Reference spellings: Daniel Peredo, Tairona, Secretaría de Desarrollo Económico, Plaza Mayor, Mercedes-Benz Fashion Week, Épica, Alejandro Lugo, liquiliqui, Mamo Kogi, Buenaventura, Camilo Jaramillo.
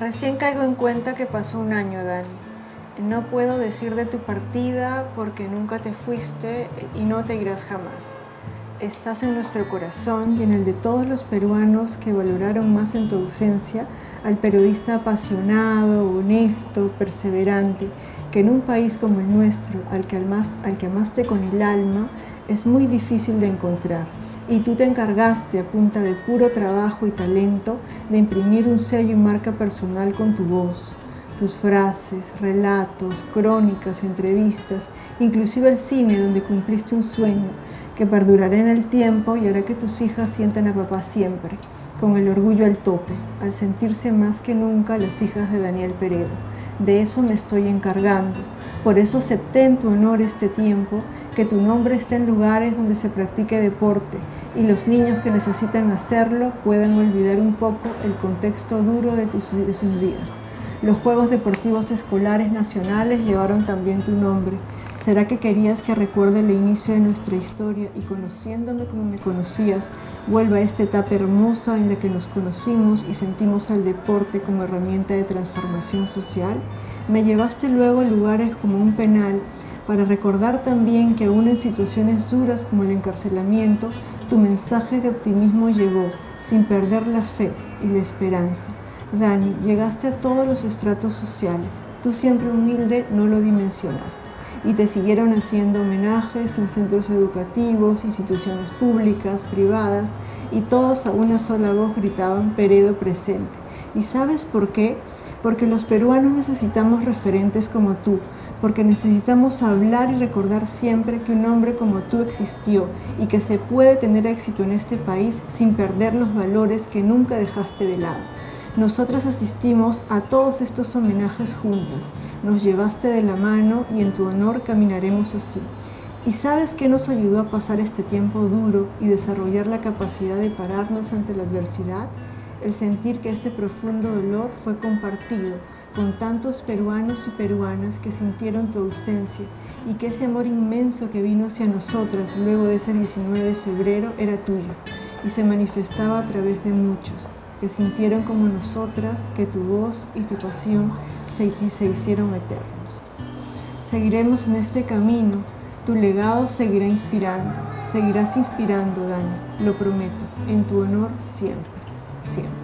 Recién caigo en cuenta que pasó un año, Dani. No puedo decir de tu partida porque nunca te fuiste y no te irás jamás. Estás en nuestro corazón y en el de todos los peruanos que valoraron más en tu ausencia al periodista apasionado, honesto, perseverante, que en un país como el nuestro, al que amaste con el alma, es muy difícil de encontrar. Y tú te encargaste, a punta de puro trabajo y talento, de imprimir un sello y marca personal con tu voz, tus frases, relatos, crónicas, entrevistas, inclusive el cine, donde cumpliste un sueño que perdurará en el tiempo y hará que tus hijas sientan a papá siempre, con el orgullo al tope, al sentirse más que nunca las hijas de Daniel Peredo. De eso me estoy encargando. Por eso acepté en tu honor este tiempo, que tu nombre esté en lugares donde se practique deporte y los niños que necesitan hacerlo puedan olvidar un poco el contexto duro de sus días. Los Juegos Deportivos Escolares Nacionales llevaron también tu nombre. ¿Será que querías que recuerde el inicio de nuestra historia y, conociéndome como me conocías, vuelva a esta etapa hermosa en la que nos conocimos y sentimos al deporte como herramienta de transformación social? Me llevaste luego a lugares como un penal, para recordar también que aún en situaciones duras como el encarcelamiento, tu mensaje de optimismo llegó, sin perder la fe y la esperanza. Dani, llegaste a todos los estratos sociales, tú siempre humilde no lo dimensionaste, y te siguieron haciendo homenajes en centros educativos, instituciones públicas, privadas, y todos a una sola voz gritaban Peredo presente. ¿Y sabes por qué? Porque los peruanos necesitamos referentes como tú, porque necesitamos hablar y recordar siempre que un hombre como tú existió y que se puede tener éxito en este país sin perder los valores que nunca dejaste de lado. Nosotras asistimos a todos estos homenajes juntas, nos llevaste de la mano y en tu honor caminaremos así. ¿Y sabes qué nos ayudó a pasar este tiempo duro y desarrollar la capacidad de pararnos ante la adversidad? El sentir que este profundo dolor fue compartido con tantos peruanos y peruanas que sintieron tu ausencia y que ese amor inmenso que vino hacia nosotras luego de ese 19 de febrero era tuyo y se manifestaba a través de muchos que sintieron como nosotras que tu voz y tu pasión se hicieron eternos. Seguiremos en este camino, tu legado seguirá inspirando, seguirás inspirando, Dani, lo prometo, en tu honor siempre. Siempre.